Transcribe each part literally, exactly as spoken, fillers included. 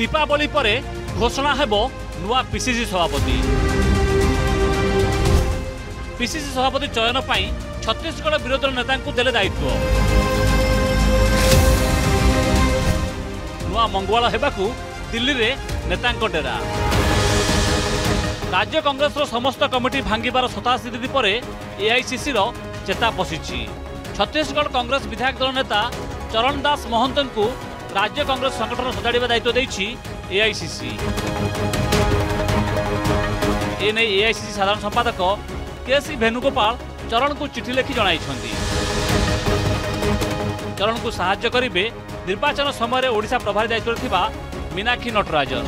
दीपावली परे घोषणा हेबो नुआ पीसीसी सभापति। पीसीसी सभापति चयन पर छत्तीसगढ़ विरोधी नेता देले दायित्व नुआ मंगुवाल हेबाकू दिल्ली रे नेता डेरा। राज्य कांग्रेस समस्त कमिटी भांगिबार सतासी दिन पर एआईसीसी चेता पशिछि। छत्तीसगढ़ कांग्रेस विधायक दल नेता चरणदास महंतन को राज्य कांग्रेस संगठन सजाड़ा दायित्व देछि एआईसीसी। एने एआईसीसी साधारण संपादक केसी वेणुगोपाल चरण को चिठी लिखि जणाई छथि चरण को सहायता करिवे निर्वाचन समय ओडिशा प्रभारी दायित्व थिबा मीनाक्षी नटराजन।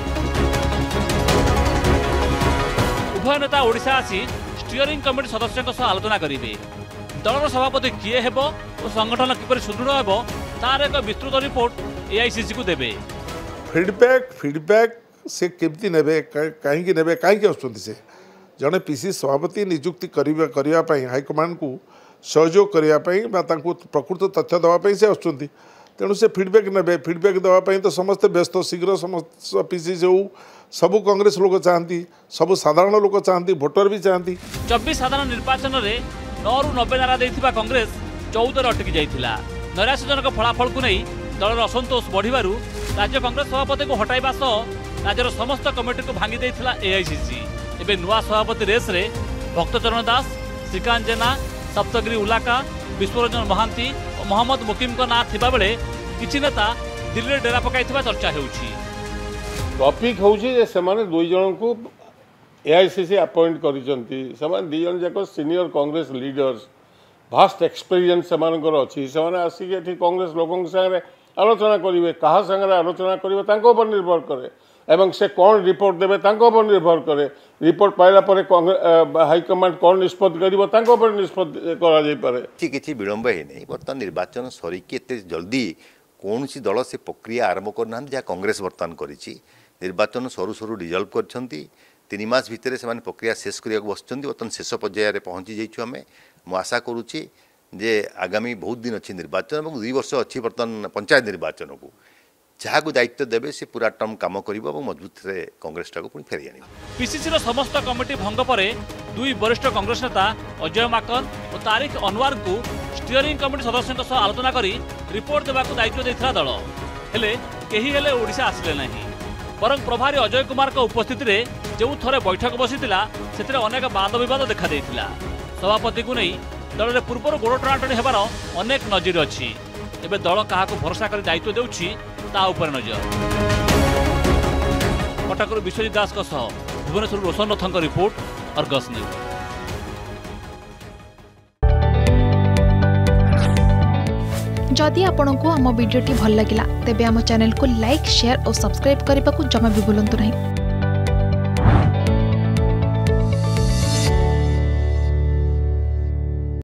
उभय नेता ओडिशा आसी स्टीयरिंग कमिटी सदस्यों सह आलोचना करेंगे। दलर सभापति किए हेब और संगठन किपर सुदृढ़ हेब तार एक विस्तृत रिपोर्ट एआईसीसी को देबे। फीडबैक फीडबैक से केमती नेबे काहेकि नेबे काहेकि असुंती से जड़े पीसीसी सभापति नियुक्ति करिबा करिया पई हाई कमांड को सहयोग करिया पई बा तांको प्रकृत तथ्य दवा पई से असुंती। तेणु से फीडबैक नेबे फीडबैक दवा पई तो समस्त व्यस्त शीघ्र समस्त पीसीसी हो सबु कांग्रेस लोग चाहती सबु साधारण लोग चाहती वोटर भी चाहती। चौबीस साधारण निर्वाचन में नौ रु नब्बे नारा देथिबा कांग्रेस चौदह अटकी जाइथिला। नैराश्यजनक फलाफल को नहीं दलर असंतोष बढ़िबारु राज्य कांग्रेस सभापति को हटाइबा सह राज्यर समस्त कमिटी को भांगी देथिला एआईसीसी। एबे नुआ सभापति रेस रे भक्तचरण दास, श्रीकांत जेना, सप्तगिरी उलाका, विश्वरंजन महांती और मोहम्मद मुकिम को ना थिबा बेले किछि नेता दिल्ली डेरा पकाइथिबा चर्चा हेउछि। टॉपिक होउछि जे समान दुई जन को एआईसीसी अपॉइंट करिसेंती समान दी जन जाक senior Congress leaders vast experience सेमानकर अछि। सेमाने आसी के एठी कांग्रेस लोकन संगे आलोचना करिवे कहा संगे आलोचना करिवे तांको उपर निर्भर करे एवं से कोन रिपोर्ट देबे तांको उपर निर्भर करे। रिपोर्ट पाइला परे हाई कमांड कोन निष्पत्ति करिवो तांको उपर निष्पत्ति करा जाय पारे। ठीक अछि विलंब हे नै बर्तन निर्वाचन सरी के एते जल्दी कोन सी दल से प्रक्रिया आरंभ करना जा कांग्रेस बर्तन करिछि। निर्वाचन सरू सरू रिजल्व करछंती तीन मास भितर से प्रक्रिया शेष करिया बसचंती बर्तन शेष पर्यायर पहुँची जाइछु। आम मु आशा करुच्ची जे आगामी बहुत दिन अच्छी निर्वाचन और दुई वर्ष अच्छी बर्तन पंचायत निर्वाचन को जहाँ दायित्व देवे से पूरा टर्म काम कर मजबूत रे कांग्रेस टाक पुणी फेरी आने। पीसीसी समस्त कमिटी भंग पर दुई वरिष्ठ कांग्रेस नेता अजय माकन और तारिक अनवार को स्टीयरिंग कमिटी सदस्यों सह आलोचना कर रिपोर्ट देवाक दायित्व देता दल हेले केही हेले ओडिशा आसिले नाही। बरं प्रभारी अजय कुमार का उपस्थिति रे जो थरे बैठक बसीथिला सेतिरे अनेक वाद विवाद देखा देइथिला। सभापति को नहीं दल पूर्वर गोड़ टणाटणी हेबार अनेक नजर अच्छी। एबे दल काहाकु भरोसा कर दायित्व देउछि ता उपर नजर। कटकरु विश्वजित दास का सह भुवनेश्वर रोशन रथन का रिपोर्ट अर्गस न्यूज। जदि आपंक आम भिड्टे भल लगा तेब आम चैनल को लाइक, शेयर और सब्सक्राइब करने को जमा भी भूलु नहीं।